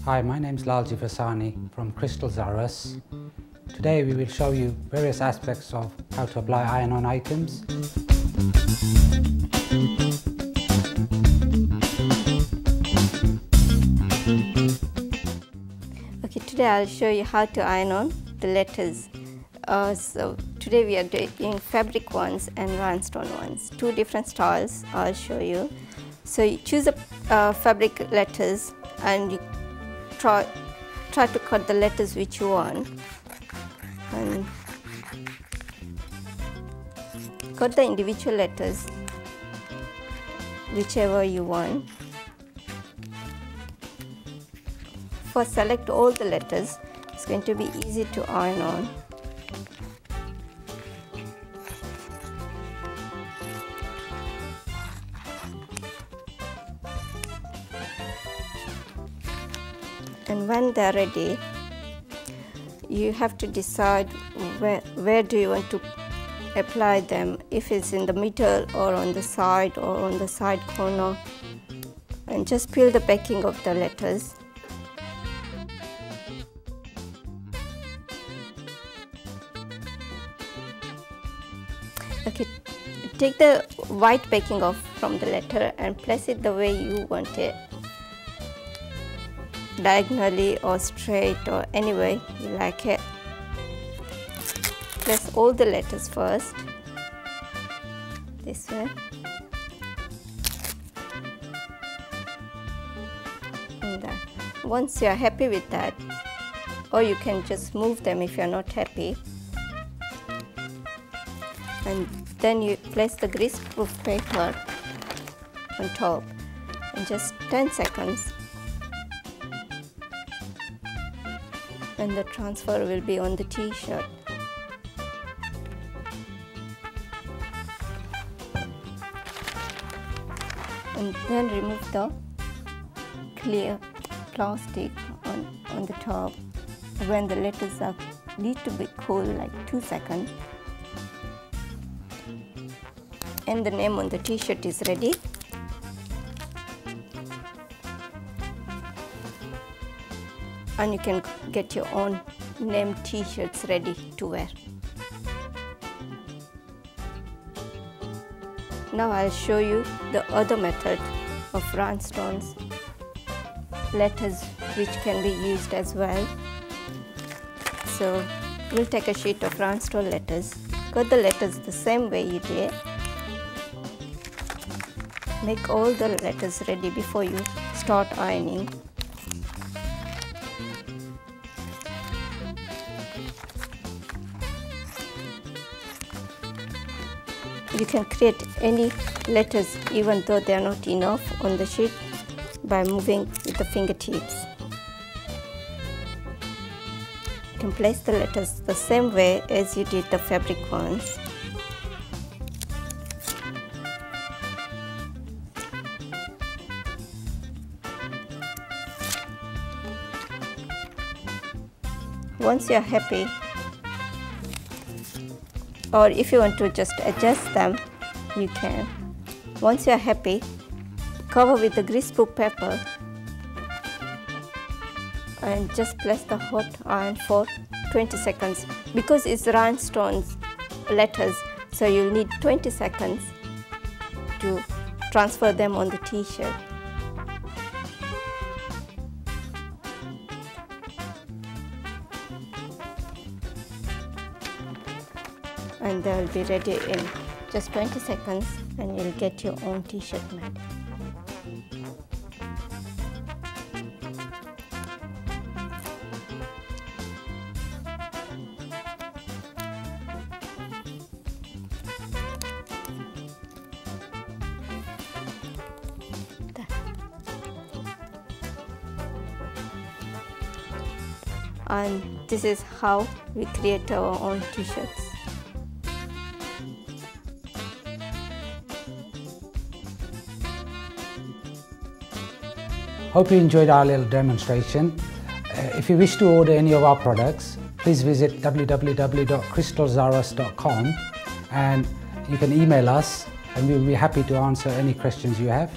Hi, my name is Lalji Vasani from Crystals R Us. Today we will show you various aspects of how to apply iron on items. Okay, today I'll show you how to iron on the letters. So today we are doing fabric ones and rhinestone ones, two different styles I'll show you. So you choose a fabric letters and you try to cut the letters which you want, and cut the individual letters whichever you want. First select all the letters, it's going to be easy to iron on. And when they're ready, you have to decide where do you want to apply them, if it's in the middle or on the side or on the side corner, and just peel the backing of the letters. Okay, take the white backing off from the letter and place it the way you want it. Diagonally or straight or any way you like it. Place all the letters first, this way, and that. Once you are happy with that, or you can just move them if you are not happy, and then you place the greaseproof paper on top in just 10 seconds. And the transfer will be on the t-shirt. And then remove the clear plastic on the top. When the letters are a little bit cool, like 2 seconds. And the name on the t-shirt is ready. And you can get your own name t-shirts ready to wear. Now I'll show you the other method of rhinestones, letters which can be used as well. So we'll take a sheet of rhinestone letters, cut the letters the same way you did. Make all the letters ready before you start ironing. You can create any letters even though they are not enough on the sheet by moving with the fingertips. You can place the letters the same way as you did the fabric ones. Once you are happy, or if you want to just adjust them, you can. Once you are happy, cover with the greaseproof paper and just place the hot iron for 20 seconds. Because it's rhinestones letters, so you'll need 20 seconds to transfer them on the t-shirt. And they'll be ready in just 20 seconds and you'll get your own t-shirt made. And this is how we create our own t-shirts. Hope you enjoyed our little demonstration. If you wish to order any of our products, please visit www.crystalzaras.com and you can email us and we'll be happy to answer any questions you have.